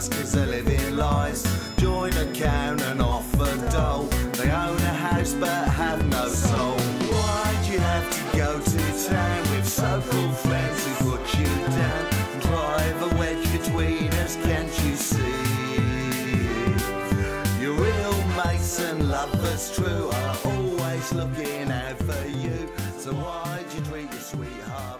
us, cause they're living lies. Join a account and offer dole. They own a house but have no soul. Why'd you have to go to town with so-called friends who put you down and drive a wedge between us? Can't you see? Your real mates and lovers true are always looking out for you. So why'd you treat your sweetheart